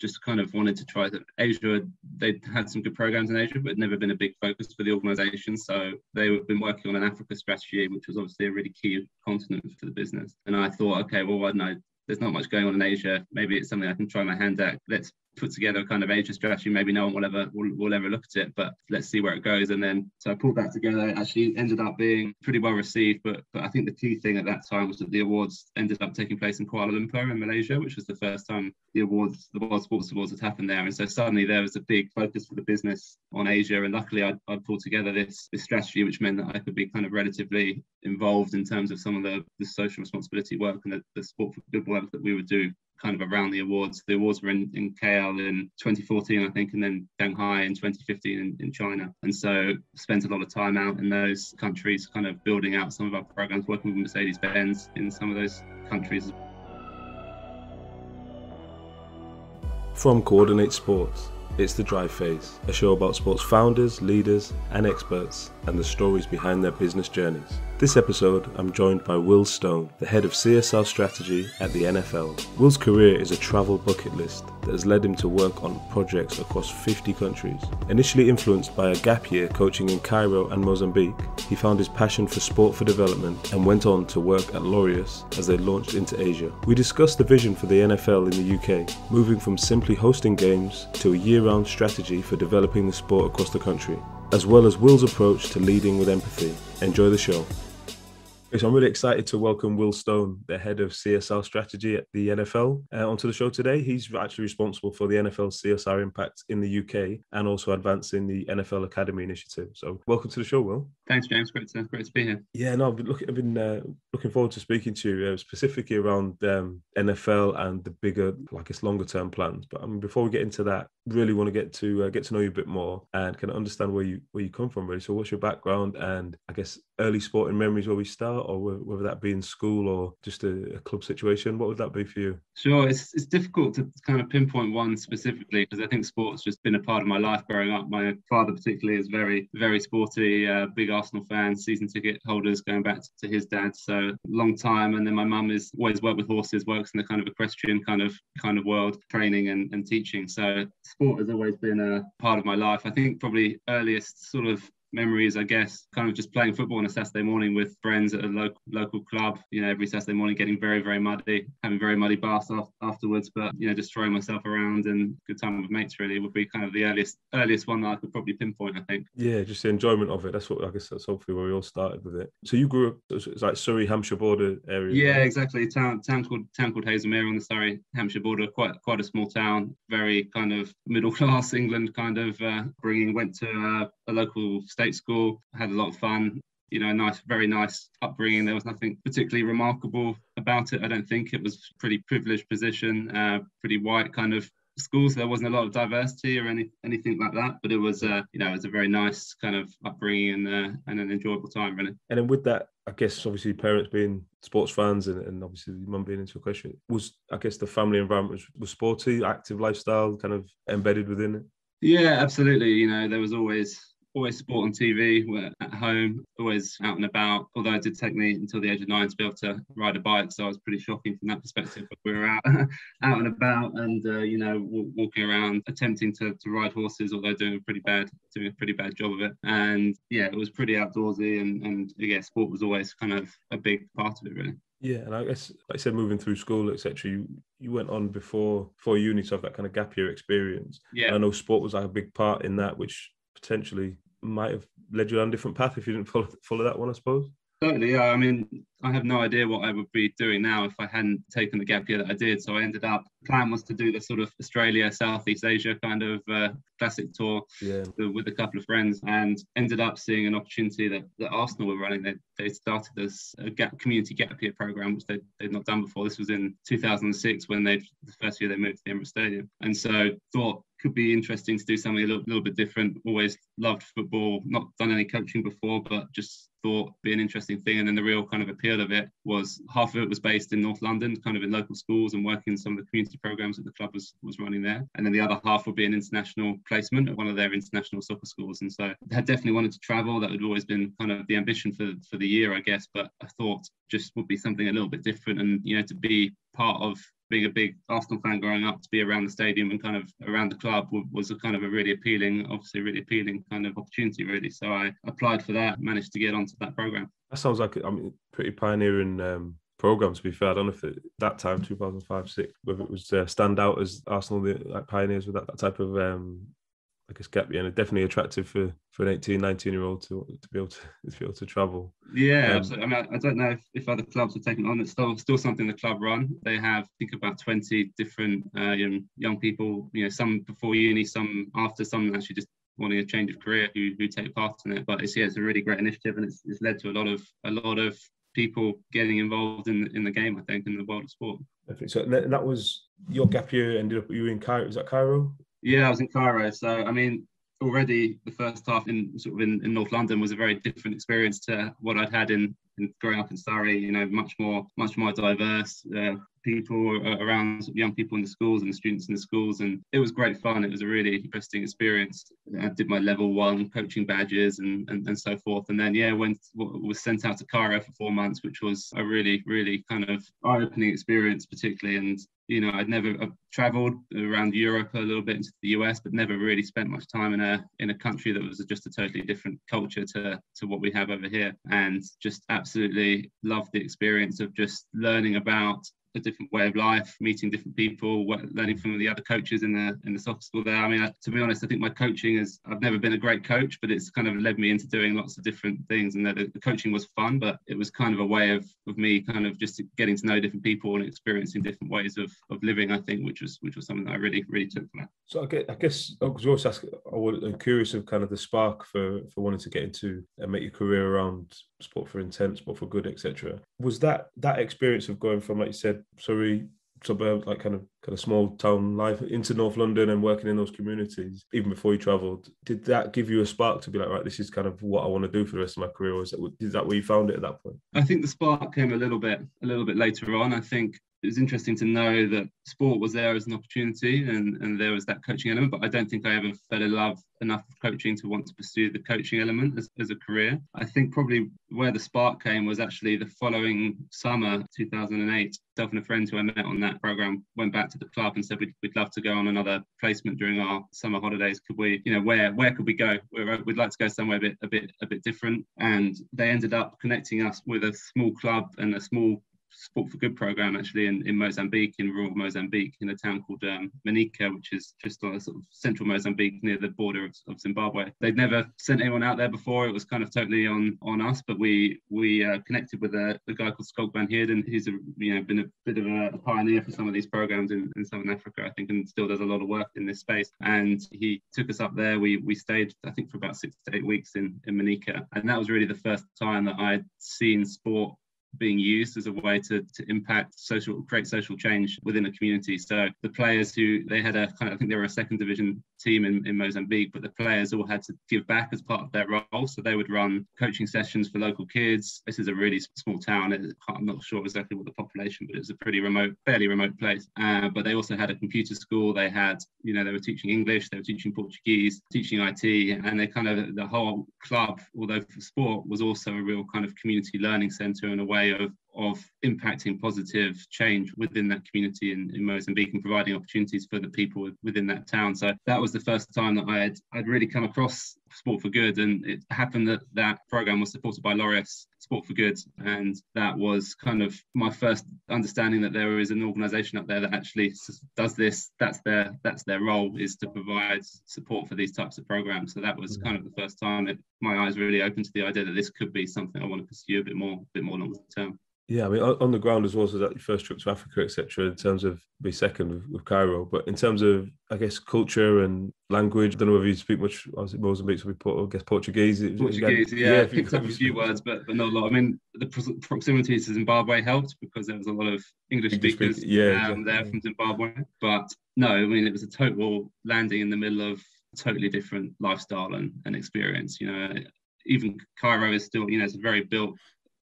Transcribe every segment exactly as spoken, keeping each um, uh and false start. just kind of wanted to try that. Asia, they'd had some good programs in Asia, but it'd never been a big focus for the organisation. So they've been working on an Africa strategy, which was obviously a really key continent for the business. And I thought, okay, well, I know there's not much going on in Asia. Maybe it's something I can try my hand at. Let's put together a kind of Asia strategy. Maybe no one will ever will, will ever look at it, but let's see where it goes. And then, so I pulled that together. It actually ended up being pretty well received, but but I think the key thing at that time was that the awards ended up taking place in Kuala Lumpur in Malaysia, which was the first time the awards, the World Sports Awards, had happened there. And so suddenly there was a big focus for the business on Asia. And luckily I, I pulled together this, this strategy, which meant that I could be kind of relatively involved in terms of some of the, the social responsibility work and the, the sport for good work that we would do kind of around the awards. The awards were in, in K L in twenty fourteen, I think, and then Shanghai in twenty fifteen in, in China. And so spent a lot of time out in those countries, kind of building out some of our programs, working with Mercedes-Benz in some of those countries. From Coordinate Sports, it's The Drive Phase, a show about sports founders, leaders and experts and the stories behind their business journeys. This episode, I'm joined by Will Stone, the head of C S R strategy at the N F L. Will's career is a travel bucket list that has led him to work on projects across fifty countries. Initially influenced by a gap year coaching in Cairo and Mozambique, he found his passion for sport for development and went on to work at Laureus as they launched into Asia. We discussed the vision for the N F L in the U K, moving from simply hosting games to a year round strategy for developing the sport across the country, as well as Will's approach to leading with empathy. Enjoy the show. So I'm really excited to welcome Will Stone, the head of C S R strategy at the N F L, uh, onto the show today. He's actually responsible for the N F L's C S R impact in the U K and also advancing the N F L Academy initiative. So welcome to the show, Will. Thanks, James. Great to, great to be here. Yeah, no, I've been, look, I've been uh, looking forward to speaking to you uh, specifically around um, N F L and the bigger, like it's longer term plans. But I mean, before we get into that, really want to get to uh, get to know you a bit more and kind of understand where you where you come from, really. So what's your background and I guess early sporting memories where we start, or whether that be in school or just a, a club situation? What would that be for you? Sure, it's it's difficult to kind of pinpoint one specifically because I think sport's just been a part of my life growing up. My father particularly is very, very sporty, uh, big Arsenal fan, season ticket holders going back to, to his dad, so long time. And then my mum has always worked with horses, works in the kind of equestrian kind of kind of world, training and, and teaching. So sport has always been a part of my life. I think probably earliest sort of memories, I guess, kind of just playing football on a Saturday morning with friends at a local local club, you know, every Saturday morning, getting very, very muddy, having very muddy baths off afterwards, but, you know, just throwing myself around and good time with mates, really, would be kind of the earliest earliest one that I could probably pinpoint, I think. Yeah, just the enjoyment of it. That's what, I guess, that's hopefully where we all started with it. So you grew up, it's like Surrey, Hampshire border area. Yeah, right? Exactly. Town, town called town called Hazlemere on the Surrey, Hampshire border, quite, quite a small town, very kind of middle-class England kind of uh, bringing, went to uh, a local state school, had a lot of fun, you know, nice, very nice upbringing. There was nothing particularly remarkable about it, I don't think. It was a pretty privileged position, uh, pretty white kind of schools. There wasn't a lot of diversity or any anything like that, but it was, uh, you know, it was a very nice kind of upbringing and uh, and an enjoyable time, really. And then with that, I guess, obviously, parents being sports fans and, and obviously your mum being into equestrian, was, I guess, the family environment was, was sporty, active lifestyle kind of embedded within it? Yeah, absolutely. You know, there was always... Always sport on T V, we're at home, always out and about. Although it did take me until the age of nine to be able to ride a bike, so I was pretty shocking from that perspective. But we were out, out and about, and uh, you know, w- walking around, attempting to, to ride horses, although doing a pretty bad, doing a pretty bad job of it. And yeah, it was pretty outdoorsy, and and yeah, sport was always kind of a big part of it, really. Yeah, and I guess, like I said, moving through school, et cetera, you, you went on before before uni to have that kind of gap year experience. Yeah, and I know sport was like a big part in that, which potentially might have led you on a different path if you didn't follow, follow that one, I suppose. Totally, yeah. I mean, I have no idea what I would be doing now if I hadn't taken the gap year that I did. So I ended up, the plan was to do the sort of Australia, Southeast Asia kind of uh, classic tour, yeah, with a couple of friends, and ended up seeing an opportunity that, that Arsenal were running. They they started this uh, gap, community gap year program, which they'd, they'd not done before. This was in two thousand six when they the first year they moved to the Emirates Stadium. And so thought, could be interesting to do something a little, little bit different. Always loved football, not done any coaching before, but just thought it'd be an interesting thing. And then the real kind of appeal of it was half of it was based in North London, kind of in local schools and working in some of the community programs that the club was, was running there. And then the other half would be an international placement at one of their international soccer schools. And so I definitely wanted to travel. That had always been kind of the ambition for, for the year, I guess. But I thought just would be something a little bit different. And, you know, to be part of being a big Arsenal fan growing up, to be around the stadium and kind of around the club was a kind of a really appealing, obviously really appealing kind of opportunity, really. So I applied for that, managed to get onto that programme. That sounds like I mean, pretty pioneering um, programme, to be fair. I don't know if it, that time, two thousand five, two thousand six, whether it was uh, stand out as Arsenal, the like, pioneers with that, that type of... Um... Like a gap, yeah, and definitely attractive for, for an eighteen, nineteen-year-old to to be able to, to be able to travel. Yeah, um, absolutely. I mean, I, I don't know if, if other clubs are taking on. It's still still something the club run. They have, I think, about twenty different uh, young, young people. You know, some before uni, some after, some actually just wanting a change of career who who take part in it. But it's yeah, it's a really great initiative, and it's it's led to a lot of a lot of people getting involved in in the game. I think in the world of sport. Definitely. So and that was your gap year. Ended up you were in Cairo. Was that Cairo? Yeah, I was in Cairo. So, I mean, already the first half in sort of in, in North London was a very different experience to what I'd had in, in growing up in Surrey. You know, much more, much more diverse uh, people around, young people in the schools and the students in the schools. And it was great fun. It was a really interesting experience. I did my level one coaching badges and, and, and so forth. And then, yeah, went was sent out to Cairo for four months, which was a really, really kind of eye-opening experience, particularly. And you know, I'd never I've traveled around Europe a little bit into the U S, but never really spent much time in a in a country that was just a totally different culture to, to what we have over here. And just absolutely loved the experience of just learning about a different way of life, meeting different people, learning from the other coaches in the in the soccer school there. I mean, I, to be honest, I think my coaching is, I've never been a great coach, but it's kind of led me into doing lots of different things. And that the coaching was fun, but it was kind of a way of, of me kind of just getting to know different people and experiencing different ways of, of living, I think, which was which was something that I really, really took from that. So I guess, I guess I was always asking, I'm curious of kind of the spark for, for wanting to get into and make your career around sport for intent, sport for good, et cetera. Was that that experience of going from, like you said, Surrey suburbs, like kind of kind of small town life into North London and working in those communities, even before you travelled, did that give you a spark to be like, right, this is kind of what I want to do for the rest of my career? Or is that, is that where you found it at that point? I think the spark came a little bit a little bit later on. I think it was interesting to know that sport was there as an opportunity and, and there was that coaching element, but I don't think I ever fell in love enough with coaching to want to pursue the coaching element as, as a career. I think probably where the spark came was actually the following summer, two thousand eight, Duff and a friend who I met on that programme went back to the club and said, we'd, we'd love to go on another placement during our summer holidays. Could we, you know, where where could we go? We're, we'd like to go somewhere a bit, a bit, a bit different. And they ended up connecting us with a small club and a small Sport for Good program actually in, in Mozambique, in rural Mozambique, in a town called um, Manica, which is just on a sort of central Mozambique near the border of, of Zimbabwe. They'd never sent anyone out there before. It was kind of totally on on us, but we we uh, connected with a, a guy called Skogban Heerden, who's a, you know been a bit of a pioneer for some of these programs in, in Southern Africa, I think, and still does a lot of work in this space. And he took us up there. We we stayed, I think, for about six to eight weeks in, in Manica, and that was really the first time that I'd seen sport being used as a way to, to impact social, create social change within a community. So the players who, they had a kind of, I think they were a second division team in, in Mozambique, but the players all had to give back as part of their role. So they would run coaching sessions for local kids. This is a really small town. I'm not sure exactly what the population, but it was a pretty remote, fairly remote place. Uh, but they also had a computer school. They had, you know, they were teaching English, they were teaching Portuguese, teaching I T, and they kind of, the whole club, although for sport, was also a real kind of community learning centre in a way of of impacting positive change within that community in, in Mozambique and providing opportunities for the people within that town. So that was the first time that I had I'd really come across Sport for Good, and it happened that that program was supported by Laureus Sport for Good, and that was kind of my first understanding that there is an organization out there that actually does this. That's their that's their role, is to provide support for these types of programs. So that was kind of the first time that my eyes really opened to the idea that this could be something I want to pursue a bit more a bit more long term. Yeah, I mean, on the ground as well, so that your first trip to Africa, et cetera, in terms of be second with, with Cairo, but in terms of, I guess, culture and language, I don't know whether you speak much, I was in Mozambique, so we put, I guess, Portuguese. Portuguese, yeah, yeah, I picked up a few words, but, but not a lot. I mean, the proximity to Zimbabwe helped because there was a lot of English, English speakers speak, yeah, um, exactly. there from Zimbabwe, but no, I mean, it was a total landing in the middle of a totally different lifestyle and, and experience, you know. Even Cairo is still, you know, it's a very built,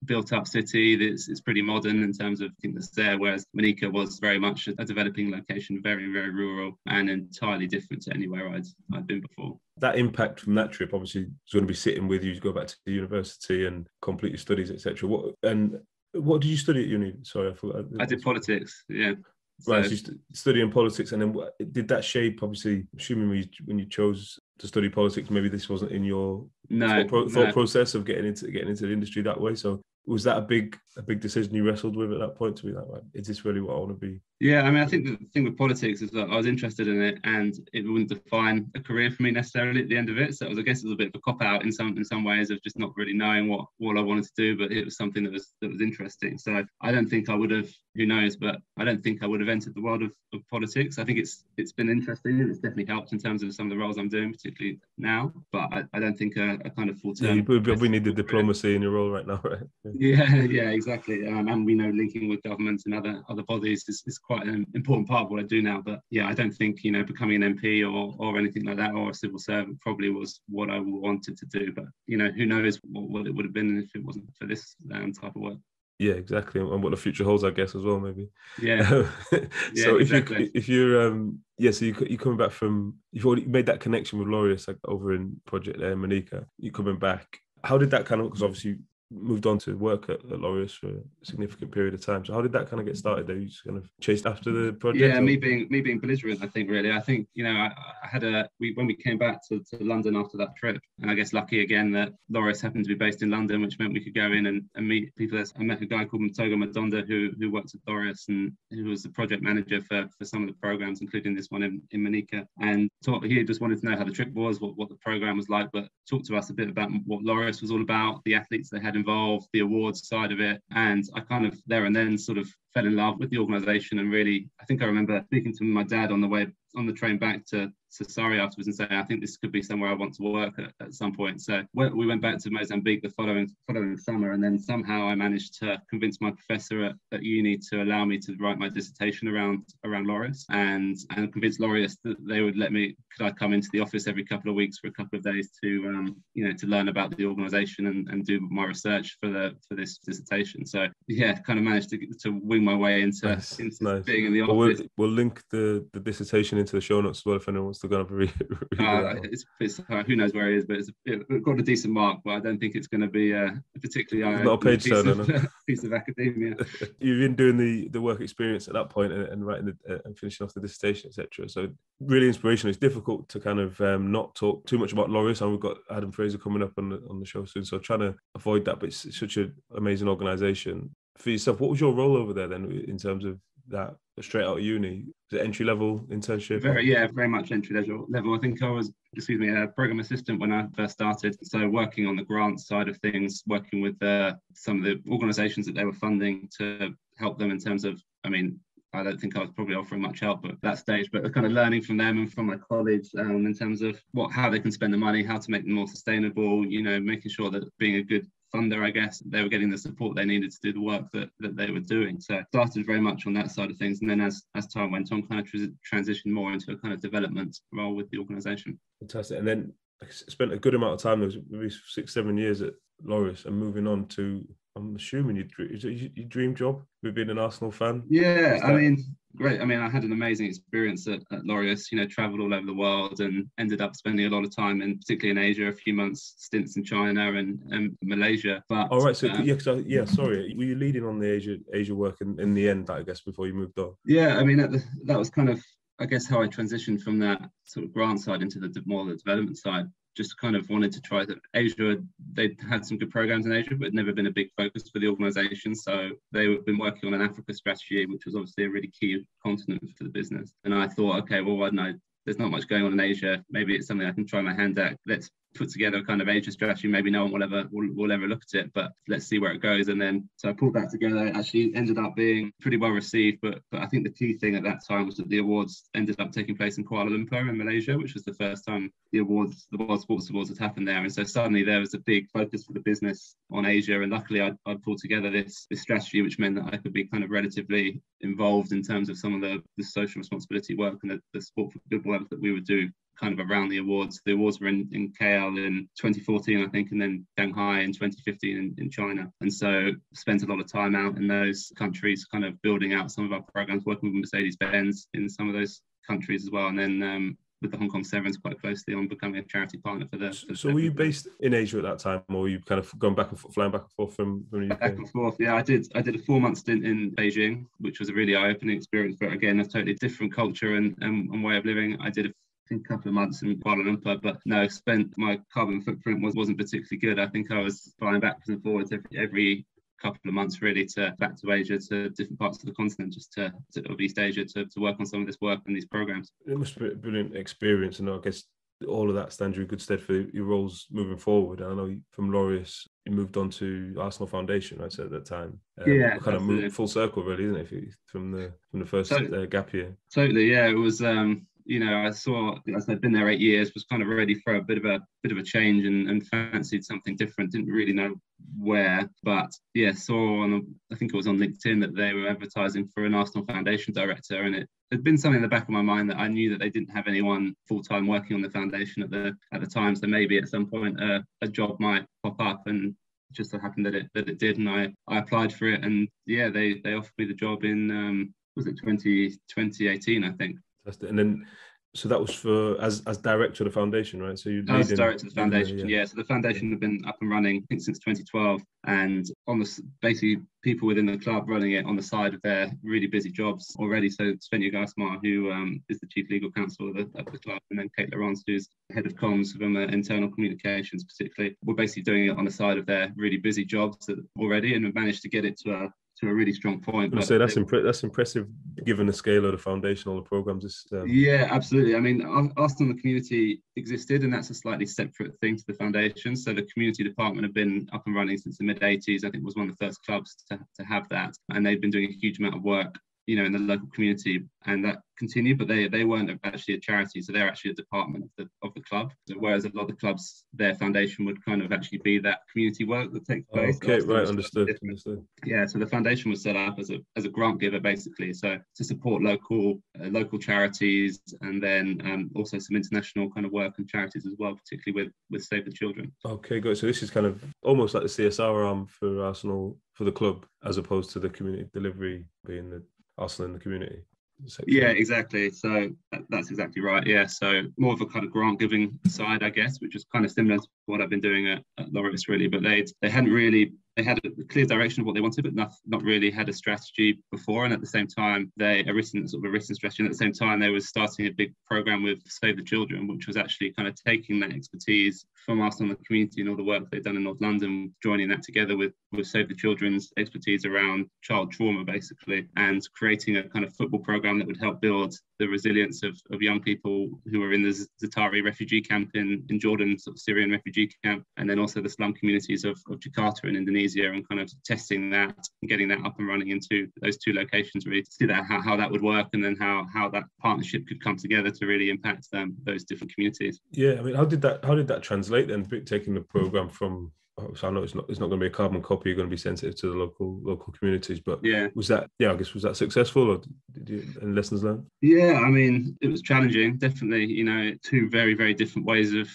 built up city. It's, it's pretty modern in terms of things there, whereas Manica was very much a developing location, very, very rural and entirely different to anywhere I'd, I'd been before. That impact from that trip obviously is going to be sitting with you to go back to the university and complete your studies, et cetera. What and what did you study at uni? Sorry, I forgot. I did politics, yeah. Right, so you st- studying politics, and then did that shape, obviously, assuming we, when you chose to study politics, maybe this wasn't in your no, thought, pro- no. thought process of getting into getting into the industry that way. So was that a big a big decision you wrestled with at that point, to be like, is this really what I want to be? Yeah, I mean, I think the thing with politics is that I was interested in it, and it wouldn't define a career for me necessarily at the end of it. So it was, I guess, it was a bit of a cop-out in some in some ways of just not really knowing what, what I wanted to do, but it was something that was that was interesting. So I don't think I would have, who knows, but I don't think I would have entered the world of, of politics. I think it's it's been interesting, and it's definitely helped in terms of some of the roles I'm doing, particularly now, but I, I don't think a, a kind of full-term... Yeah, you probably need the diplomacy in your role right now, right? Yeah, yeah, exactly. Um, and we know linking with governments and other other bodies is, is quite an important part of what I do now. But yeah, I don't think, you know, becoming an M P or or anything like that, or a civil servant, probably was what I wanted to do. But, you know, who knows what, what it would have been if it wasn't for this um, type of work. Yeah, exactly. And what the future holds, I guess, as well, maybe. Yeah. Um, yeah, so if exactly. you if you're um yeah, so you you coming back from, you've already made that connection with Laureus, like over in Project there, Manica. You coming back? How did that kind of, because obviously moved on to work at, at Laureus for a significant period of time. So how did that kind of get started there? You just kind of chased after the project? Yeah, or? me being me being belligerent, I think, really. I think, you know, I, I had a, we, when we came back to, to London after that trip, and I guess lucky again that Laureus happened to be based in London, which meant we could go in and, and meet people. I met a guy called Matogo Madonda who who worked at Laureus and who was the project manager for, for some of the programs, including this one in, in Manica. And talk, he just wanted to know how the trip was, what, what the program was like, but talked to us a bit about what Laureus was all about, the athletes they had in involved, the awards side of it, and I kind of there and then sort of fell in love with the organisation. And really, I think I remember speaking to my dad on the way on the train back to Zatari afterwards and saying, I think this could be somewhere I want to work at, at some point. So we went back to Mozambique the following following summer, and then somehow I managed to convince my professor at, at uni to allow me to write my dissertation around around Laureus, and and convinced Laureus that they would let me, could I come into the office every couple of weeks for a couple of days to um, you know, to learn about the organisation and, and do my research for the for this dissertation. So yeah, kind of managed to to wing my way into, nice, into nice. being in the office. Well, we'll, we'll link the, the dissertation into the show notes as well if anyone wants to go up and read, read uh, it. It's, it's, uh, who knows where it is, but it's it got a decent mark, but I don't think it's going to be uh, particularly it's not a page piece, turner, of, no. piece of academia. You've been doing the, the work experience at that point and, and writing the, uh, and finishing off the dissertation, et cetera. So really inspirational. It's difficult to kind of um, not talk too much about Laureus, and we've got Adam Fraser coming up on the, on the show soon, so trying to avoid that, but it's such an amazing organisation. For yourself, what was your role over there then in terms of that straight out of uni? Was it entry level internship? Very, yeah, very much entry level. I think I was, excuse me, a program assistant when I first started. So working on the grant side of things, working with uh, some of the organisations that they were funding to help them in terms of, I mean, I don't think I was probably offering much help at that stage, but kind of learning from them and from my colleagues um, in terms of what, how they can spend the money, how to make them more sustainable, you know, making sure that being a good funder, I guess, they were getting the support they needed to do the work that, that they were doing. So I started very much on that side of things. And then as, as time went on, kind of tr- transitioned more into a kind of development role with the organisation. Fantastic. And then I spent a good amount of time, there was maybe six, seven years at Laureus, and moving on to, I'm assuming, your, your dream job with being an Arsenal fan? Yeah, that- I mean... Great. I mean, I had an amazing experience at, at Laureus, you know, travelled all over the world and ended up spending a lot of time, in, particularly in Asia, a few months stints in China and, and Malaysia. But all right, so um, yeah, I, yeah, sorry, were you leading on the Asia Asia work in, in the end, I guess, before you moved on? Yeah, I mean, at the, that was kind of, I guess, how I transitioned from that sort of grant side into the more the development side. Just kind of wanted to try that. Asia, they'd had some good programs in Asia, but it'd never been a big focus for the organisation. So they've been working on an Africa strategy, which was obviously a really key continent for the business. And I thought, okay, well, why don't I, there's not much going on in Asia. Maybe it's something I can try my hand at. Let's put together a kind of Asia strategy. Maybe no one will ever will, will ever look at it, but let's see where it goes. And then, so I pulled that together. It actually ended up being pretty well received. But, but I think the key thing at that time was that the awards ended up taking place in Kuala Lumpur in Malaysia, which was the first time the awards, the World Sports Awards had happened there. And so suddenly there was a big focus for the business on Asia. And luckily I, I pulled together this, this strategy, which meant that I could be kind of relatively involved in terms of some of the, the social responsibility work and the, the sport for good work that we would do kind of around the awards. The awards were in, in K L in twenty fourteen, I think, and then Shanghai in twenty fifteen in, in China. And so spent a lot of time out in those countries, kind of building out some of our programs, working with Mercedes-Benz in some of those countries as well. And then um, with the Hong Kong Sevens quite closely on becoming a charity partner for the. So, for were you based in Asia at that time, or were you kind of going back and forth, flying back and forth from, from the U K? Back and forth, yeah. I did. I did a four-month stint in Beijing, which was a really eye-opening experience. But again, a totally different culture and, and, and way of living. I did a a couple of months in Kuala Lumpur, but no, spent my carbon footprint was, wasn't particularly good. I think I was flying backwards and forwards every, every couple of months, really, to back to Asia, to different parts of the continent, just to, to of East Asia, to, to work on some of this work and these programs. It must be a brilliant experience, and I guess all of that stands you in good stead for your roles moving forward. And I know from Laureus, you moved on to Arsenal Foundation, I'd say, at that time. Um, yeah. Kind of moved full circle, really, isn't it, if you, from the from the first uh, gap year? Totally, yeah. It was... Um, You know, I saw, as I'd been there eight years, was kind of ready for a bit of a bit of a change and, and fancied something different. Didn't really know where, but yeah, saw on, I think it was on LinkedIn, that they were advertising for an Arsenal Foundation director, and it had been something in the back of my mind that I knew that they didn't have anyone full time working on the foundation at the at the time. So maybe at some point uh, a job might pop up, and just so happened that it that it did, and I I applied for it, and yeah, they they offered me the job in um, was it twenty eighteen, I think. And then, so that was for as as director of the foundation, right? So you as director of the foundation, yeah. yeah. So the foundation had been up and running, I think, since twenty twelve, and on the basically people within the club running it on the side of their really busy jobs already. So Svenja Gassmar, who um, is the chief legal counsel of the, of the club, and then Kate Laurence, who's head of comms from uh, internal communications, particularly, were basically doing it on the side of their really busy jobs already, and managed to get it to a. To a really strong point. I say that's impre- that's impressive, given the scale of the foundation, all the programs. Um... Yeah, absolutely. I mean, Arsenal, the community existed, and that's a slightly separate thing to the foundation. So the community department had been up and running since the mid eighties. I think was one of the first clubs to, to have that, and they've been doing a huge amount of work, you know, in the local community, and that continued. But they they weren't actually a charity, so they're actually a department of the of the club. So whereas a lot of the clubs, their foundation would kind of actually be that community work that takes place. Oh, okay, so right, understood, understood. Yeah, so the foundation was set up as a as a grant giver, basically, so to support local uh, local charities, and then um, also some international kind of work and charities as well, particularly with with Save the Children. Okay, good. So this is kind of almost like the C S R arm for Arsenal, for the club, as opposed to the community delivery being the Arsenal in the community. Yeah, exactly. So that's exactly right. Yeah, so more of a kind of grant giving side, I guess, which is kind of similar to what I've been doing at, at Laureus, really. But they they hadn't really they had a clear direction of what they wanted, but not not really had a strategy before. And at the same time, they a written sort of a written strategy. And at the same time, they were starting a big program with Save the Children, which was actually kind of taking that expertise from Arsenal, the community, and all the work they've done in North London, joining that together with with Save the Children's expertise around child trauma, basically, and creating a kind of football program that would help build the resilience of, of young people who were in the Zatari refugee camp in, in Jordan, sort of Syrian refugee camp, and then also the slum communities of, of Jakarta in Indonesia. Easier and kind of testing that and getting that up and running into those two locations, really, to see that how, how that would work, and then how how that partnership could come together to really impact them, those different communities. Yeah, I mean, how did that how did that translate then, taking the program from, so I know it's not it's not going to be a carbon copy, you're going to be sensitive to the local local communities, but yeah, was that yeah I guess was that successful, or did you, and lessons learned? Yeah, I mean, it was challenging, definitely, you know, two very very different ways of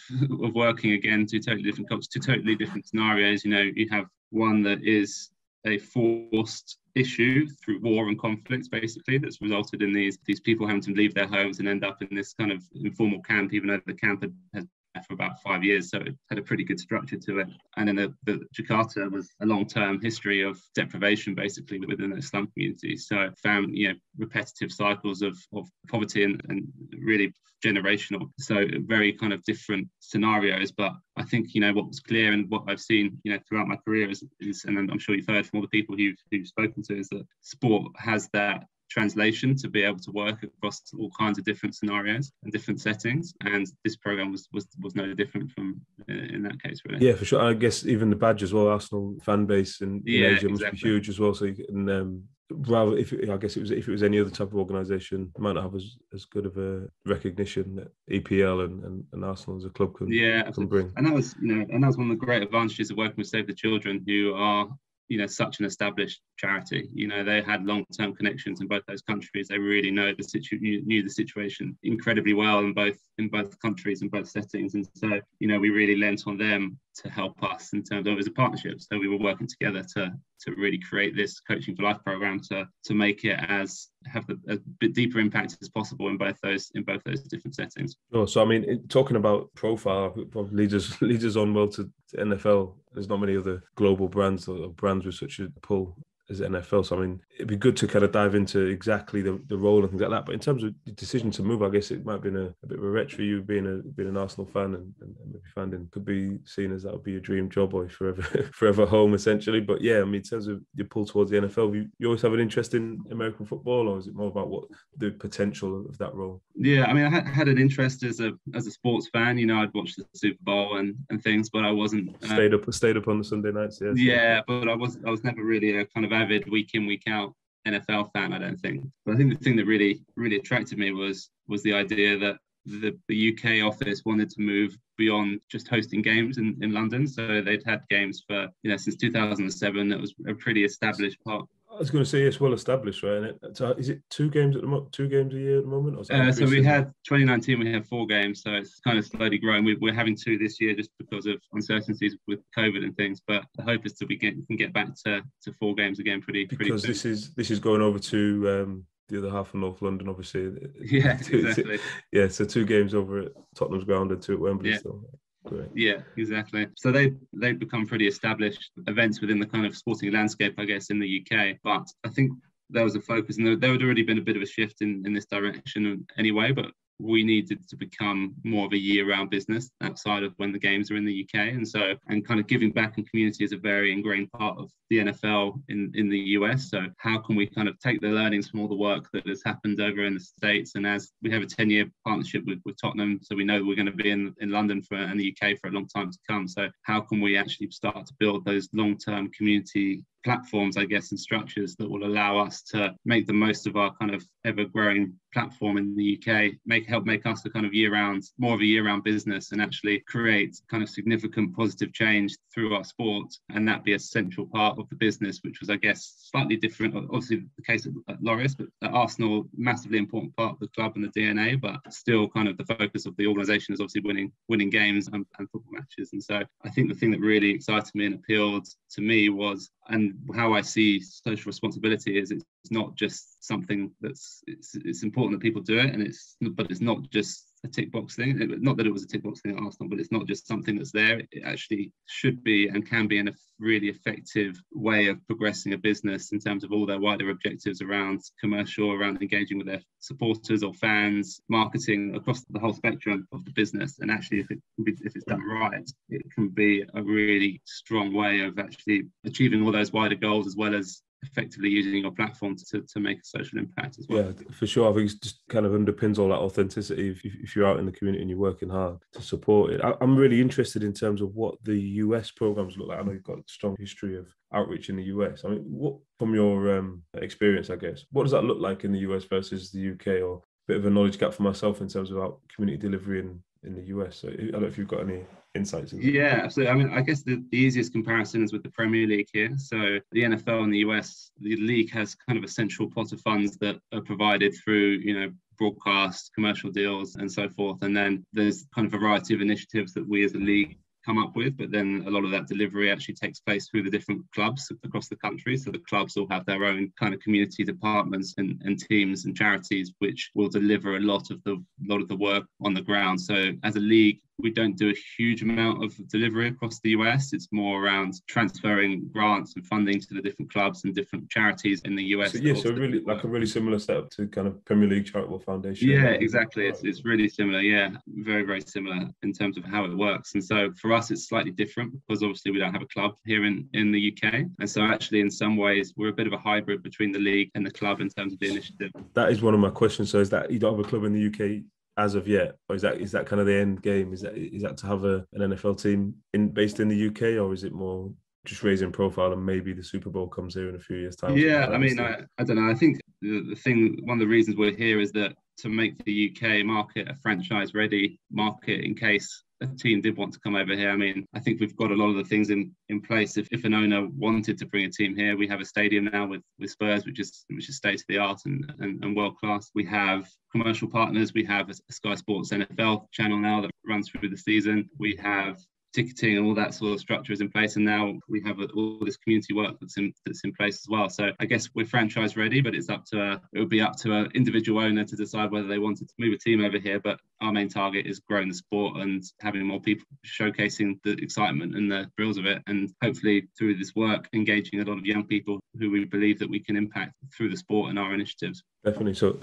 of working, again, two totally different cultures, two totally different scenarios. You know, you have one that is a forced issue through war and conflicts, basically, that's resulted in these these people having to leave their homes and end up in this kind of informal camp, even though the camp has for about five years, so it had a pretty good structure to it. And then the, the Jakarta was a long-term history of deprivation, basically, within the slum community. So found, you know, repetitive cycles of, of poverty and, and really generational. So very kind of different scenarios. But I think, you know, what was clear and what I've seen, you know, throughout my career is, is and I'm sure you've heard from all the people who've, who've spoken to, is that sport has that translation to be able to work across all kinds of different scenarios and different settings, and this program was was, was no different from uh, in that case, really. Yeah, for sure. I guess even the badge as well, Arsenal fan base in, in yeah, Asia must exactly. be huge as well. So you can um, rather, if I guess it was if it was any other type of organisation, might not have as, as good of a recognition that E P L and, and, and Arsenal as a club can yeah can bring. And that was you know and that was one of the great advantages of working with Save the Children, who are, you know, such an established charity. You know, they had long-term connections in both those countries. They really know the situ- knew the situation incredibly well in both in both countries and both settings. And so, you know, we really lent on them to help us in terms of, it was a partnership. So we were working together to to really create this Coaching for Life program to to make it as have a, a bit deeper impact as possible in both those in both those different settings. Sure. So I mean, talking about profile, probably leads leads on well to, to N F L. There's not many other global brands or brands with such a pull as N F L. So I mean, it'd be good to kind of dive into exactly the, the role and things like that. But in terms of the decision to move, I guess it might have been a, a bit of a ret for you being a being an Arsenal fan and, and maybe finding could be seen as that would be your dream job or forever forever home essentially. But yeah, I mean, in terms of your pull towards the N F L, you, you always have an interest in American football, or is it more about what the potential of that role? Yeah, I mean, I had, had an interest as a as a sports fan. You know, I'd watch the Super Bowl and, and things, but I wasn't um, stayed up stayed up on the Sunday nights. Yeah, so. yeah, but I was I was never really a kind of avid week in week out N F L fan, I don't think. But I think the thing that really really attracted me was was the idea that the, the U K office wanted to move beyond just hosting games in, in London. So they'd had games for, you know, since two thousand seven. That was a pretty established part. I was going to say it's well established, right? And it, so is it two games at the mo- two games a year at the moment? Or uh, so we had twenty nineteen, we had four games, so it's kind of slowly growing. We, we're having two this year just because of uncertainties with COVID and things. But the hope is that we get, can get back to, to four games again pretty because pretty soon. This is this is going over to um, the other half of North London, obviously. Yeah, exactly. Yeah, so two games over at Tottenham's ground and two at Wembley. Yeah. So. Great. Yeah, exactly. So they they've become pretty established events within the kind of sporting landscape, I guess, in the U K. But I think there was a focus, and there, there had already been a bit of a shift in, in this direction anyway. But we needed to become more of a year-round business outside of when the games are in the U K, and so and kind of giving back and community is a very ingrained part of the N F L in, in the U S. So how can we kind of take the learnings from all the work that has happened over in the States? And as we have a ten-year partnership with, with Tottenham, so we know we're going to be in, in London for and the U K for a long time to come. So how can we actually start to build those long-term community platforms, I guess, and structures that will allow us to make the most of our kind of ever-growing platform in the U K, make help make us a kind of year-round, more of a year-round business, and actually create kind of significant positive change through our sport, and that be a central part of the business, which was, I guess, slightly different. Obviously, the case at Laureus, but at Arsenal, massively important part of the club and the D N A, but still kind of the focus of the organisation is obviously winning, winning games and, and football matches. And so, I think the thing that really excited me and appealed to me was, and how I see social responsibility is, it's not just something that's it's, it's important that people do it, and it's but it's not just a tick box thing. Not that it was a tick box thing at Arsenal, but it's not just something that's there. It actually should be and can be in a really effective way of progressing a business in terms of all their wider objectives around commercial, around engaging with their supporters or fans, marketing across the whole spectrum of the business. And actually, if, it can be, if it's done right, it can be a really strong way of actually achieving all those wider goals, as well as effectively using your platform to, to make a social impact as well. Yeah, for sure. I think it just kind of underpins all that authenticity if, if you're out in the community and you're working hard to support it. I, I'm really interested in terms of what the U S programs look like. I know you've got a strong history of outreach in the U S. I mean, what from your um, experience, I guess, what does that look like in the U S versus the U K? Or a bit of a knowledge gap for myself in terms of our community delivery in, in the U S. So I don't know if you've got any insights in that. Yeah, absolutely. I mean, I guess the, the easiest comparison is with the Premier League here. So the N F L in the U S, the league has kind of a central pot of funds that are provided through, you know, broadcast, commercial deals and so forth. And then there's kind of a variety of initiatives that we as a league come up with, but then a lot of that delivery actually takes place through the different clubs across the country. So the clubs all have their own kind of community departments and, and teams and charities which will deliver a lot of the lot of the work on the ground. So as a league, we don't do a huge amount of delivery across the U S. It's more around transferring grants and funding to the different clubs and different charities in the U S. So, yeah, so really like a really similar setup to kind of Premier League Charitable Foundation. Yeah, exactly. It's, it's really similar. Yeah, very, very similar in terms of how it works. And so for us, it's slightly different because obviously we don't have a club here in, in the U K. And so actually in some ways, we're a bit of a hybrid between the league and the club in terms of the initiative. That is one of my questions. So is that you don't have a club in the U K as of yet, or is that is that kind of the end game? Is that is that to have a, an N F L team in based in the U K, or is it more just raising profile and maybe the Super Bowl comes here in a few years' time? Yeah, I mean, I, I don't know. I think the, the thing, one of the reasons we're here is that to make the U K market a franchise-ready market in case a team did want to come over here. I mean, I think we've got a lot of the things in, in place. If, if an owner wanted to bring a team here, we have a stadium now with, with Spurs, which is which is state-of-the-art and, and, and world-class. We have commercial partners. We have a Sky Sports N F L channel now that runs through the season. We have ticketing and all that sort of structure is in place, and now we have all this community work that's in that's in place as well. So I guess we're franchise ready, but it's up to a, it would be up to an individual owner to decide whether they wanted to move a team over here. But our main target is growing the sport and having more people showcasing the excitement and the thrills of it, and hopefully through this work engaging a lot of young people who we believe that we can impact through the sport and our initiatives. Definitely. So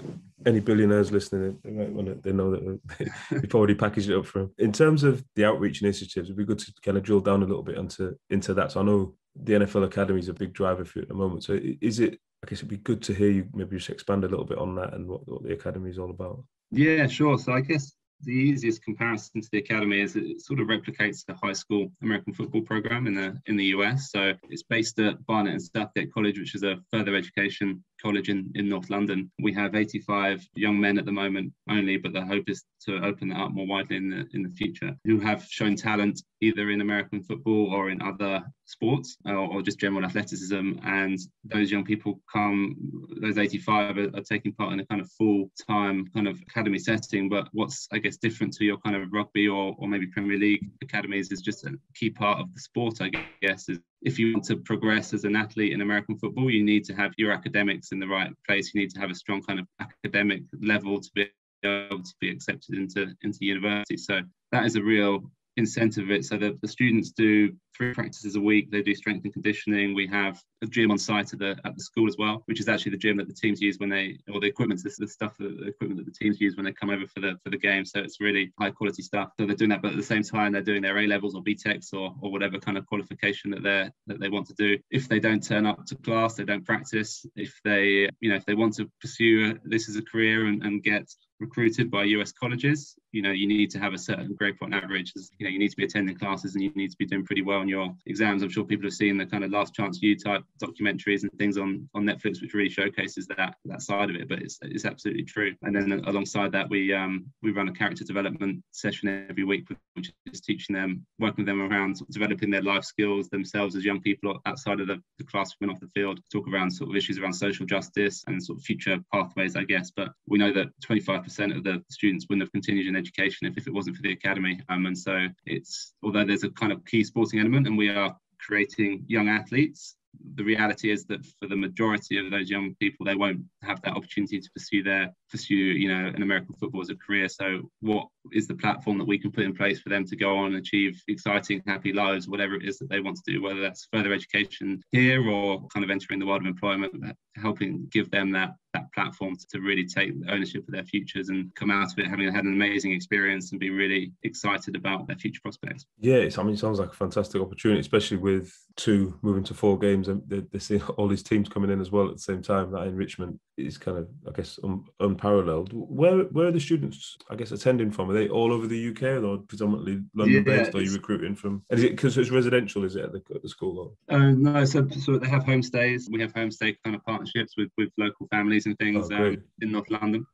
any billionaires listening, they might want to, they know that we've already packaged it up for them. In terms of the outreach initiatives, it'd be good to kind of drill down a little bit into, into that. So I know the N F L Academy is a big driver for you at the moment. So is it, I guess it'd be good to hear you maybe just expand a little bit on that and what, what the Academy is all about. Yeah, sure. So I guess the easiest comparison to the Academy is it sort of replicates the high school American football program in the in the U S. So it's based at Barnett and Southgate College, which is a further education college in, in North London. We have eighty-five young men at the moment only, but the hope is to open that up more widely in the in the future, who have shown talent either in American football or in other sports or, or just general athleticism. And those young people come, those eighty-five are, are taking part in a kind of full-time kind of academy setting. But what's, I guess, different to your kind of rugby or, or maybe Premier League academies is just a key part of the sport, I guess, is if you want to progress as an athlete in American football, you need to have your academics in the right place. You need to have a strong kind of academic level to be able to be accepted into, into university. So that is a real incentive of it. So the, the students do three practices a week. They do strength and conditioning. We have a gym on site at the at the school as well, which is actually the gym that the teams use when they, or the equipment, this is the stuff that the equipment that the teams use when they come over for the for the game. So it's really high quality stuff. So they're doing that, but at the same time they're doing their A levels or B TECs or or whatever kind of qualification that they that they want to do. If they don't turn up to class, they don't practice. If they you know if they want to pursue this as a career and, and get recruited by U S colleges, you know, you need to have a certain grade point average. You know, you need to be attending classes and you need to be doing pretty well on your exams. I'm sure people have seen the kind of Last Chance U type documentaries and things on, on Netflix, which really showcases that that side of it. But it's it's absolutely true. And then alongside that, we um we run a character development session every week, which is teaching them, working with them around sort of developing their life skills themselves as young people outside of the, the classroom and off the field. Talk around sort of issues around social justice and sort of future pathways, I guess. But we know that twenty-five percent of the students wouldn't have continued in education if, if it wasn't for the academy. Um, and so it's, although there's a kind of key sporting element and we are creating young athletes, the reality is that for the majority of those young people, they won't have that opportunity to pursue their pursue, you know, an American football as a career. So what is the platform that we can put in place for them to go on and achieve exciting, happy lives, whatever it is that they want to do, whether that's further education here or kind of entering the world of employment, helping give them that that platform to really take ownership of their futures and come out of it having had an amazing experience and be really excited about their future prospects. Yeah, it's, I mean, it sounds like a fantastic opportunity, especially with two moving to four games and they're, they're seeing all these teams coming in as well at the same time. That enrichment is kind of, I guess, un, unparalleled. Where where are the students, I guess, attending from? Are they all over the U K or predominantly London-based? Yeah, or are you recruiting from? And is it because it's residential? Is it at the, at the school? Or? Uh, no, so, so they have homestays. We have homestay kind of partnerships with, with local families and things oh, um, in North London.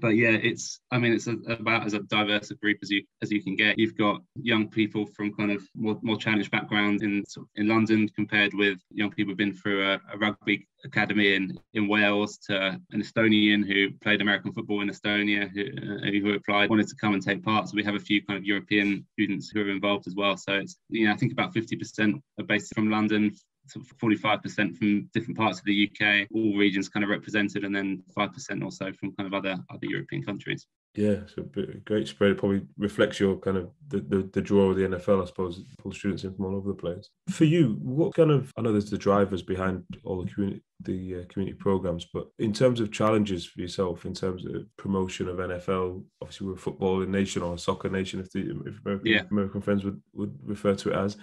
But yeah, it's, I mean, it's a, about as a diverse a group as you as you can get. You've got young people from kind of more, more challenged backgrounds in sort of in London compared with young people who've been through a, a rugby academy in, in Wales, to an Estonian who played American football in Estonia, who, uh, who applied, wanted to come and take part. So we have a few kind of European students who are involved as well. So it's, you know, I think about fifty percent are based from London, forty-five percent from different parts of the U K, all regions kind of represented, and then five percent or so from kind of other other European countries. Yeah, it's a great spread. It probably reflects your kind of the, the, the draw of the N F L, I suppose, pull students in from all over the place. For you, what kind of, I know there's the drivers behind all the community, the uh, community programs, but in terms of challenges for yourself, in terms of promotion of N F L, obviously we're a football nation or a soccer nation, if the if American, yeah. American friends would, would refer to it as.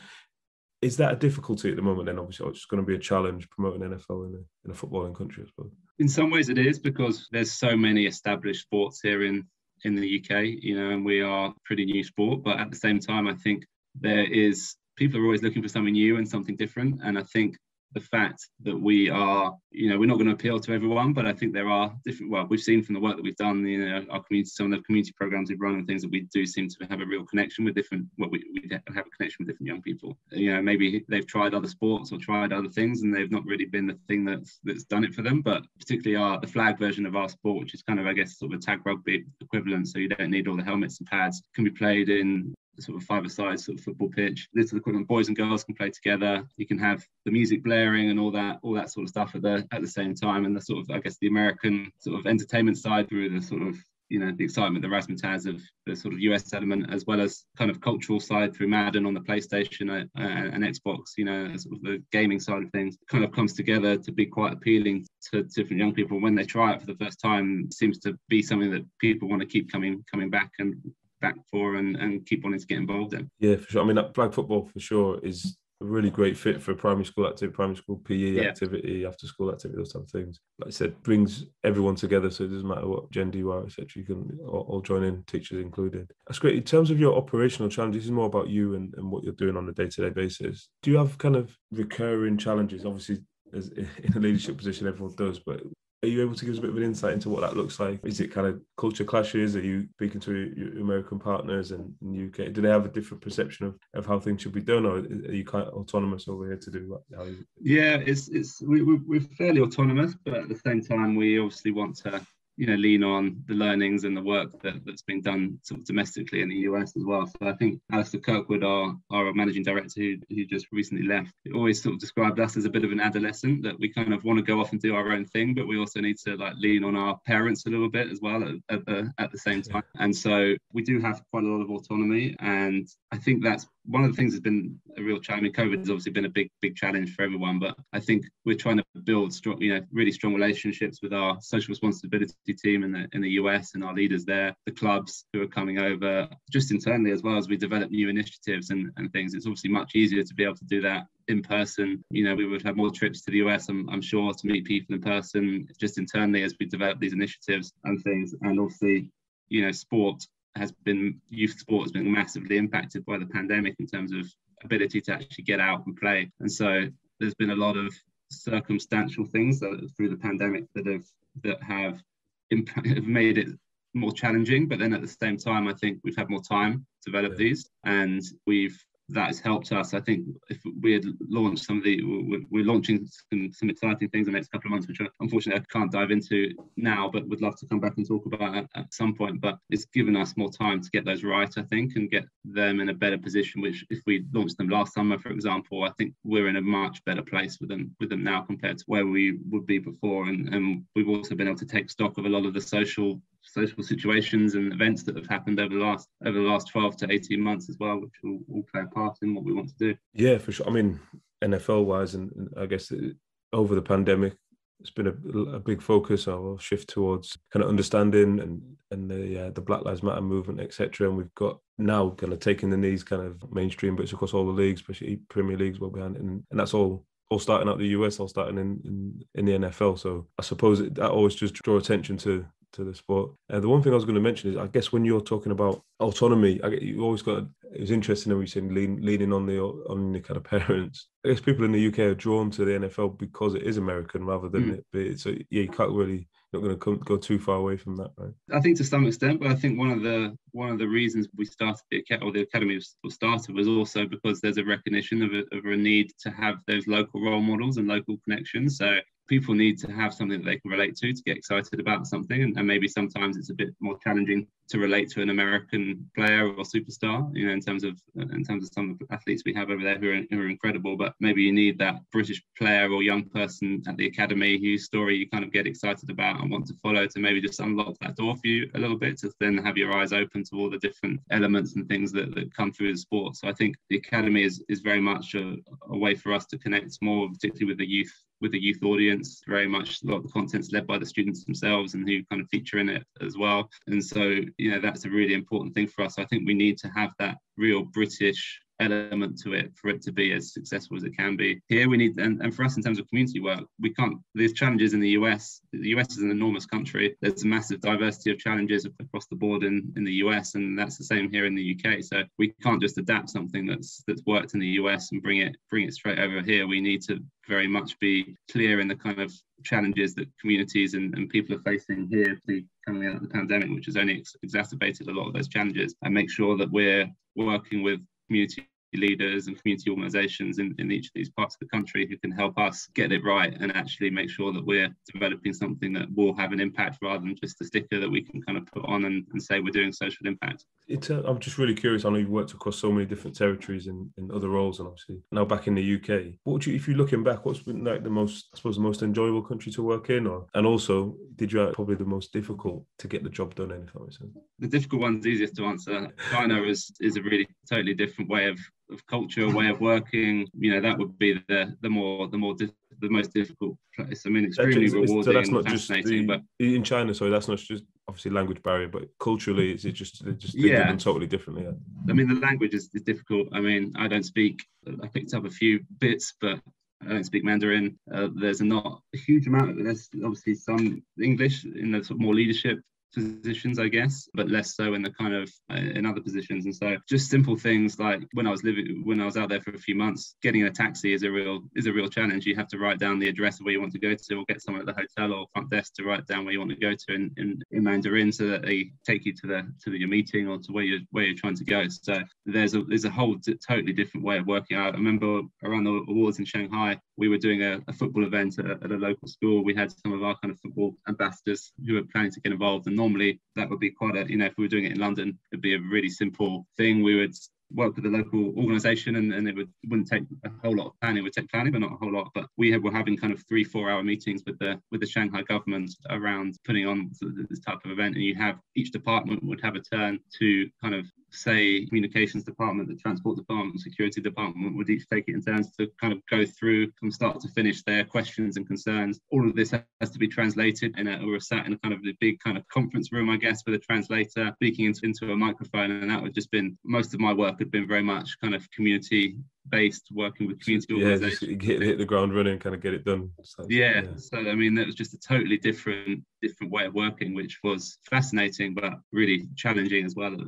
Is that a difficulty at the moment then? Obviously, it's going to be a challenge promoting N F L in a, in a footballing country, I suppose. In some ways it is, because there's so many established sports here in, in the U K, you know, and we are a pretty new sport. But at the same time, I think there is, people are always looking for something new and something different. And I think the fact that we are, you know, we're not going to appeal to everyone, but I think there are different, well, we've seen from the work that we've done, you know, our community, some of the community programs we've run and things that we do seem to have a real connection with different, well, we, we have a connection with different young people. You know, maybe they've tried other sports or tried other things and they've not really been the thing that's, that's done it for them, but particularly our, the flag version of our sport, which is kind of, I guess, sort of a tag rugby equivalent. So you don't need all the helmets and pads, can be played in sort of five-a-side sort of football pitch. This is the equivalent. Boys and girls can play together. You can have the music blaring and all that, all that sort of stuff at the at the same time. And the sort of, I guess, the American sort of entertainment side through the sort of, you know, the excitement, the razzmatazz of the sort of U S element, as well as kind of cultural side through Madden on the PlayStation uh, uh, and Xbox, you know, sort of the gaming side of things kind of comes together to be quite appealing to different young people. When they try it for the first time, it seems to be something that people want to keep coming coming back and back for and, and keep wanting to get involved in. Yeah, for sure. I mean, that flag football for sure is a really great fit for primary school activity, primary school P E yeah. activity, after school activity, those type of things. Like I said, brings everyone together, so it doesn't matter what gender you are, et cetera. You can all, all join in, teachers included. That's great. In terms of your operational challenges, this is more about you and, and what you're doing on a day-to-day basis. Do you have kind of recurring challenges? Obviously, as in a leadership position, everyone does, but are you able to give us a bit of an insight into what that looks like? Is it kind of culture clashes? Are you speaking to your American partners and in the U K? Do they have a different perception of, of how things should be done, or are you quite autonomous over here to do that? Yeah, it's it's we, we're fairly autonomous, but at the same time, we obviously want to, you know, lean on the learnings and the work that, that's been done sort of domestically in the U S as well. So I think Alistair Kirkwood, our, our managing director who, who just recently left, always sort of described us as a bit of an adolescent, that we kind of want to go off and do our own thing, but we also need to like lean on our parents a little bit as well at, at, the, at the same time. And so we do have quite a lot of autonomy. And I think that's one of the things that's been a real challenge. I mean, COVID has obviously been a big, big challenge for everyone, but I think we're trying to build strong, you know, really strong relationships with our social responsibility team in the in the U S and our leaders there, the clubs who are coming over, just internally as well as we develop new initiatives and, and things. It's obviously much easier to be able to do that in person. You know, we would have more trips to the U S, I'm, I'm sure, to meet people in person, just internally as we develop these initiatives and things. And obviously, you know, sport has been, youth sport has been massively impacted by the pandemic in terms of ability to actually get out and play. And so there's been a lot of circumstantial things that, through the pandemic that have, that have impact, have made it more challenging, but then at the same time I think we've had more time to develop yeah. these, and we've that has helped us. I think if we had launched some of the we're, we're launching some, some exciting things in the next couple of months, which unfortunately I can't dive into now, but would love to come back and talk about at, at some point. But it's given us more time to get those right, I think, and get them in a better position, which if we launched them last summer, for example, I think we're in a much better place with them with them now compared to where we would be before. And, and we've also been able to take stock of a lot of the social social situations and events that have happened over the last over the last twelve to eighteen months as well, which will, will play a part in what we want to do. Yeah, for sure. I mean, N F L wise, and, and I guess it, over the pandemic, it's been a, a big focus or shift towards kind of understanding and and the uh, the Black Lives Matter movement, et cetera. And we've got now kind of taking the knees kind of mainstream, but it's across all the leagues, especially Premier League's well behind it, and, and that's all. All starting out the U S, all starting in, in, in the N F L. So I suppose it, that always just draw attention to to the sport. Uh, the one thing I was going to mention is, I guess when you're talking about autonomy, I get, you always got. It was interesting when you said lean, leaning on the on the kind of parents. I guess people in the U K are drawn to the N F L because it is American rather than mm. it be. So yeah, you can't really. Not going to come, go too far away from that, right? I think to some extent, but I think one of the one of the reasons we started the academy, or the academy was, was started, was also because there's a recognition of a, of a need to have those local role models and local connections. So people need to have something that they can relate to to get excited about something, and, and maybe sometimes it's a bit more challenging to relate to an American player or superstar, you know, in terms of in terms of some of the athletes we have over there who are, who are incredible. But maybe you need that British player or young person at the academy whose story you kind of get excited about and want to follow, to maybe just unlock that door for you a little bit, to then have your eyes open to all the different elements and things that, that come through the sport. So I think the academy is is very much a, a way for us to connect more, particularly with the youth with the youth audience. Very much a lot of the content's led by the students themselves and who kind of feature in it as well. And so, you know, that's a really important thing for us. I think we need to have that real British element to it for it to be as successful as it can be. Here we need, and, and for us in terms of community work, we can't, there's challenges in the U S. The U S is an enormous country. There's a massive diversity of challenges across the board in, in the U S, and that's the same here in the U K. So we can't just adapt something that's that's worked in the U S and bring it bring it straight over here. We need to very much be clear in the kind of challenges that communities and, and people are facing here coming out of the pandemic, which has only ex- exacerbated a lot of those challenges, and make sure that we're working with community leaders and community organisations in, in each of these parts of the country who can help us get it right and actually make sure that we're developing something that will have an impact rather than just a sticker that we can kind of put on and, and say we're doing social impact. It's, uh, I'm just really curious. I know you've worked across so many different territories in, in other roles, and obviously now back in the U K. What would you, if you're looking back, what's been like the most, I suppose, the most enjoyable country to work in, or and also did you have probably the most difficult to get the job done in? If that makes sense. The difficult one's easiest to answer. China is is a really totally different way of. of culture, way of working, you know, that would be the the more the more dif- the most difficult place. I mean, extremely it's, it's, rewarding. So that's not just the, but in China. So that's not just obviously language barrier, but culturally, it's just they're just they're yeah. totally differently. Yeah. I mean, the language is, is difficult. I mean, I don't speak. I picked up a few bits, but I don't speak Mandarin. Uh, there's not a huge amount. There's obviously some English in the sort of more leadership positions, I guess, but less so in the kind of uh, in other positions. And so just simple things like when I was living when I was out there for a few months, getting a taxi is a real is a real challenge. You have to write down the address of where you want to go to, or get someone at the hotel or front desk to write down where you want to go to in, in, in Mandarin, so that they take you to the to the, your meeting or to where you're where you're trying to go. So there's a there's a whole t- totally different way of working out. I remember around the awards in Shanghai, we were doing a, a football event at a, at a local school. We had some of our kind of football ambassadors who were planning to get involved, and normally that would be quite a, you know, if we were doing it in London, it'd be a really simple thing. We would work with the local organisation, and, and it would, wouldn't take a whole lot of planning. It would take planning, but not a whole lot. But we have, were having kind of three, four-hour meetings with the with the Shanghai government around putting on this type of event. And you have each department would have a turn to kind of say communications department, the transport department, security department would each take it in turns to kind of go through from start to finish their questions and concerns. All of this has to be translated, and we were sat in a kind of the big kind of conference room, I guess, with a translator speaking into, into a microphone. And that would just been most of my work had been very much kind of community based, working with community yeah, organizations, hit, hit the ground running, kind of get it done. So, yeah, yeah. So I mean, that was just a totally different different way of working, which was fascinating, but really challenging as well at,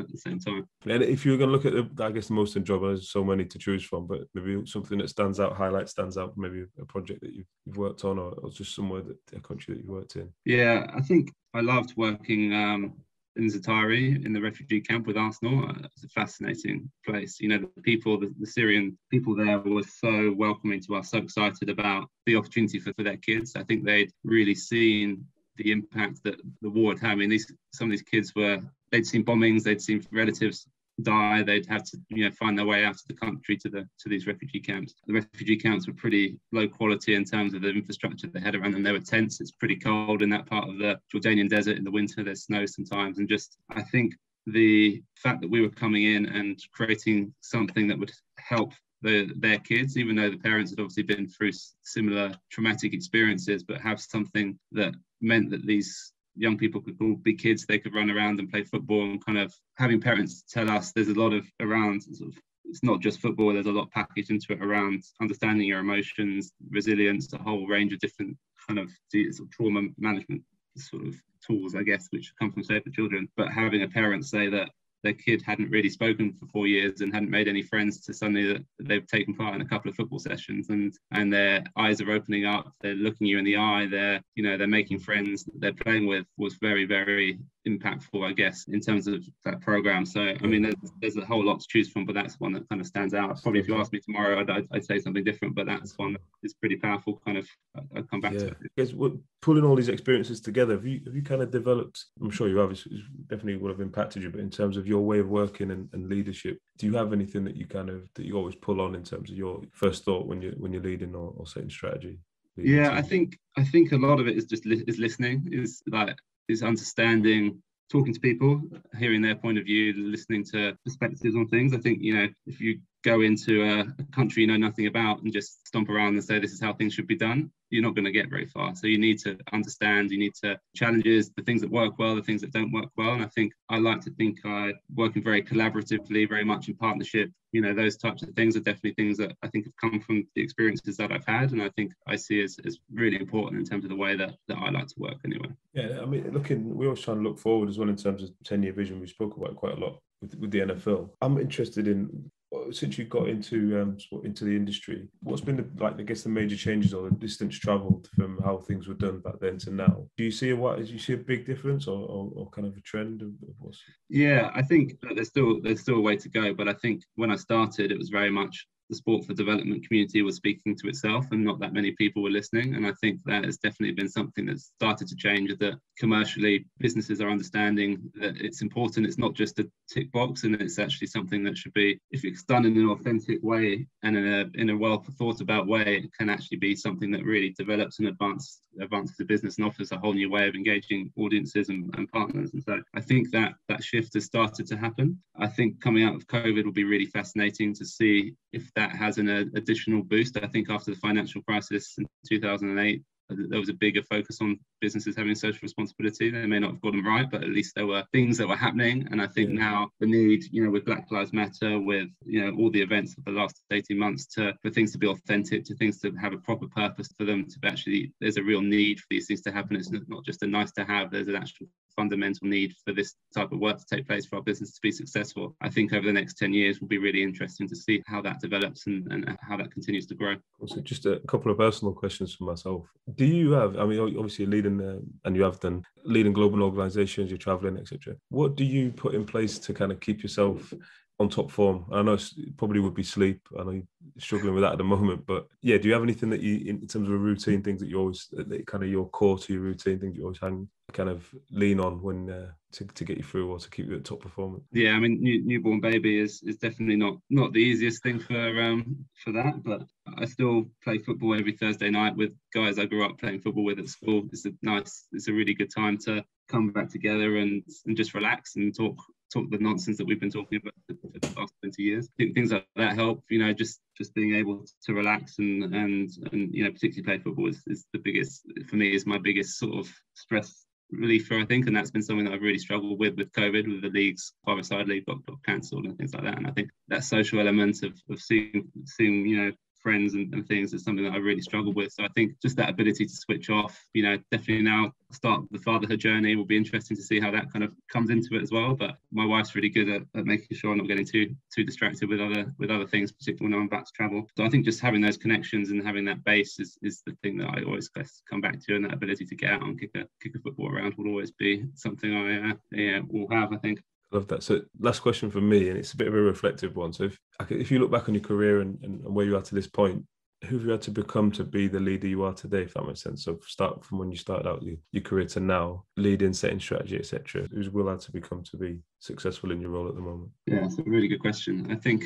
at the same time. And if you were going to look at, the, I guess, the most enjoyable, there's so many to choose from, but maybe something that stands out, highlights, stands out, maybe a project that you've, you've worked on, or, or just somewhere, that, a country that you've worked in. Yeah, I think I loved working um, in Zatari, in the refugee camp with Arsenal. It's a fascinating place. You know, the people, the, the Syrian people there were so welcoming to us, so excited about the opportunity for, for their kids. I think they'd really seen the impact that the war had had. I mean, these, some of these kids were, they'd seen bombings, they'd seen relatives die, they'd have to, you know, find their way out of the country to the to these refugee camps. The refugee camps were pretty low quality in terms of the infrastructure they had around them. They were tents. It's pretty cold in that part of the Jordanian desert in the winter. There's snow sometimes, and just I think the fact that we were coming in and creating something that would help the, their kids, even though the parents had obviously been through similar traumatic experiences, but have something that meant that these young people could all be kids, they could run around and play football, and kind of having parents tell us there's a lot of around sort of, it's not just football, there's a lot packaged into it around understanding your emotions, resilience, a whole range of different kind of sort of trauma management sort of tools, I guess, which come from Save the Children. But having a parent say that their kid hadn't really spoken for four years and hadn't made any friends, to suddenly that they've taken part in a couple of football sessions, and and their eyes are opening up, they're looking you in the eye, they're, you know, they're making friends that they're playing with, was very, very impactful, I guess, in terms of that program. So I mean, there's, there's a whole lot to choose from, but that's one that kind of stands out. Probably if you asked me tomorrow, I'd, I'd, I'd say something different, but that's one that is pretty powerful. Kind of, I'll come back yeah. to it. Because well, pulling all these experiences together, have you have you kind of developed? I'm sure you have. It's, it's definitely would have impacted you, but in terms of your way of working and, and leadership, do you have anything that you kind of that you always pull on in terms of your first thought when you when you're leading or, or setting strategy? Yeah, team? I think I think a lot of it is just li- is listening. Is like. is understanding, talking to people, hearing their point of view, listening to perspectives on things. I think, you know, if you go into a, a country you know nothing about and just stomp around and say, this is how things should be done, you're not going to get very far. So you need to understand, you need to challenges, the things that work well, the things that don't work well. And I think I like to think I working very collaboratively, very much in partnership, you know, those types of things are definitely things that I think have come from the experiences that I've had. And I think I see as, as really important in terms of the way that, that I like to work anyway. Yeah, I mean, looking, we always try to look forward as well in terms of ten-year vision. We spoke about it quite a lot with, with the N F L. I'm interested in, since you got into um, into the industry, what's been the, like I guess the major changes or the distance travelled from how things were done back then to now? Do you see a what? Do you see a big difference or, or, or kind of a trend? Of what's... Yeah, I think that there's still there's still a way to go, but I think when I started, it was very much the sport for development community was speaking to itself, and not that many people were listening. And I think that has definitely been something that's started to change. That commercially, businesses are understanding that it's important. It's not just a tick box, and it's actually something that should be, if it's done in an authentic way and in a in a well thought about way, it can actually be something that really develops and advances advances the business and offers a whole new way of engaging audiences and, and partners. And so I think that that shift has started to happen. I think coming out of COVID will be really fascinating to see if that has an additional boost. I think after the financial crisis in two thousand eight, there was a bigger focus on businesses having social responsibility. They may not have got them right, but at least there were things that were happening. And I think yeah. now the need, you know, with Black Lives Matter, with, you know, all the events of the last eighteen months to for things to be authentic, to things to have a proper purpose for them to actually, there's a real need for these things to happen. It's not just a nice to have, there's an actual fundamental need for this type of work to take place for our business to be successful. I think over the next ten years will be really interesting to see how that develops and, and how that continues to grow. Also, just a couple of personal questions for myself. Do you have, I mean, obviously leading, uh, and you have done leading global organisations, you're travelling, et cetera. What do you put in place to kind of keep yourself on top form? I know it probably would be sleep. I know you're struggling with that at the moment, but yeah, do you have anything that you, in terms of a routine, things that you always, that kind of your core to your routine, things you always hang, kind of lean on when uh, to, to get you through or to keep you at top performance? Yeah, I mean, new, newborn baby is is definitely not not the easiest thing for um for that, but I still play football every Thursday night with guys I grew up playing football with at school. It's a nice, it's a really good time to come back together and, and just relax and talk talk the nonsense that we've been talking about for the last twenty years. I think things like that help, you know, just just being able to relax and, and, and you know, particularly play football is, is the biggest, for me, is my biggest sort of stress reliever, I think. And that's been something that I've really struggled with with COVID, with the leagues, five-a-side league got, got cancelled and things like that. And I think that social element of, of seeing, seeing, you know, friends and, and things is something that I really struggled with. So I think just that ability to switch off, you know, definitely now start the fatherhood journey will be interesting to see how that kind of comes into it as well. But my wife's really good at, at making sure I'm not getting too too distracted with other with other things, particularly when I'm about to travel. So I think just having those connections and having that base is, is the thing that I always come back to, and that ability to get out and kick a kick a football around will always be something I uh, yeah will have, I think. Love that. So last question for me, and it's a bit of a reflective one. So if if you look back on your career and, and where you are to this point, who have you had to become to be the leader you are today, if that makes sense? So start from when you started out your, your career to now, leading, setting strategy, et cetera. Who's Will had to become to be successful in your role at the moment? Yeah, that's a really good question. I think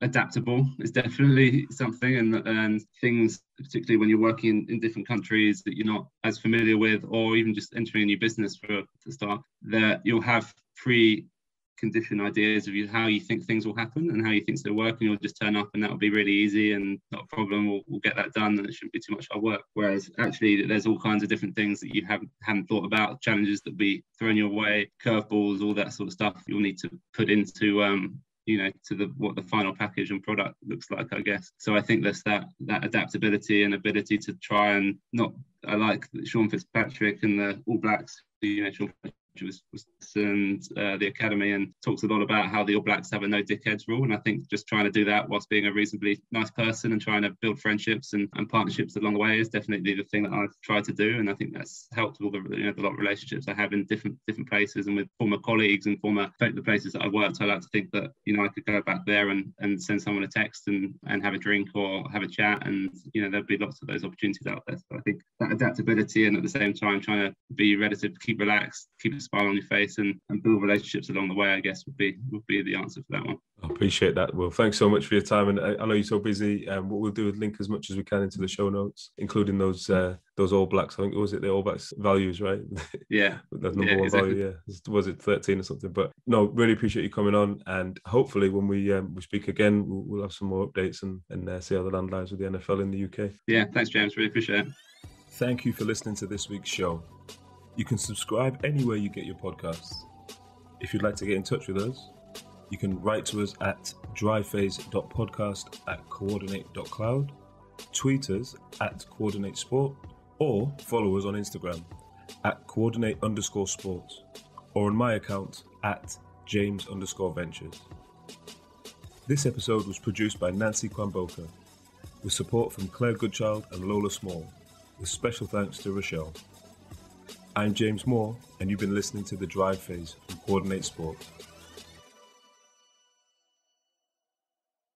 adaptable is definitely something, and and things, particularly when you're working in different countries that you're not as familiar with, or even just entering a new business for to start, that you'll have pre conditioned ideas of you, how you think things will happen and how you think they'll work, and you'll just turn up and that'll be really easy and not a problem, we'll, we'll get that done and it shouldn't be too much hard work. Whereas actually there's all kinds of different things that you haven't, haven't thought about, challenges that be thrown your way, curveballs, all that sort of stuff you'll need to put into um you know, to the what the final package and product looks like, I guess. So I think there's that that adaptability and ability to try and not, I like Sean Fitzpatrick and the All Blacks, you know, Sean was, was and uh, the academy, and talks a lot about how the All Blacks have a no dickheads rule, and I think just trying to do that whilst being a reasonably nice person and trying to build friendships and, and partnerships along the way is definitely the thing that I've tried to do, and I think that's helped all the, you know, the lot of relationships I have in different different places and with former colleagues and former the places that I worked. I like to think that, you know, I could go back there and, and send someone a text and, and have a drink or have a chat, and you know there'll be lots of those opportunities out there. So I think that adaptability, and at the same time trying to be relative, keep relaxed, keep smile on your face and, and build relationships along the way, I guess, would be would be the answer for that one. I appreciate that, Will. Thanks so much for your time. And I, I know you're so busy. Um, what we'll do is link as much as we can into the show notes, including those uh, those All Blacks. I think, was it the All Blacks values, right? Yeah. That's number yeah, one exactly. value, yeah. Was it thirteen or something? But no, really appreciate you coming on. And hopefully when we um, we speak again, we'll, we'll have some more updates and, and uh, see how the land lies with the N F L in the U K. Yeah, thanks, James. Really appreciate it. Thank you for listening to this week's show. You can subscribe anywhere you get your podcasts. If you'd like to get in touch with us, you can write to us at dryphase dot podcast at coordinate dot cloud, tweet us at Coordinate Sport, or follow us on Instagram at coordinate underscore sports, or on my account at James underscore ventures. This episode was produced by Nancy Kwamboka, with support from Claire Goodchild and Lola Small, with special thanks to Rochelle. I'm James Moore, and you've been listening to The Drive Phase from Coordinate Sport.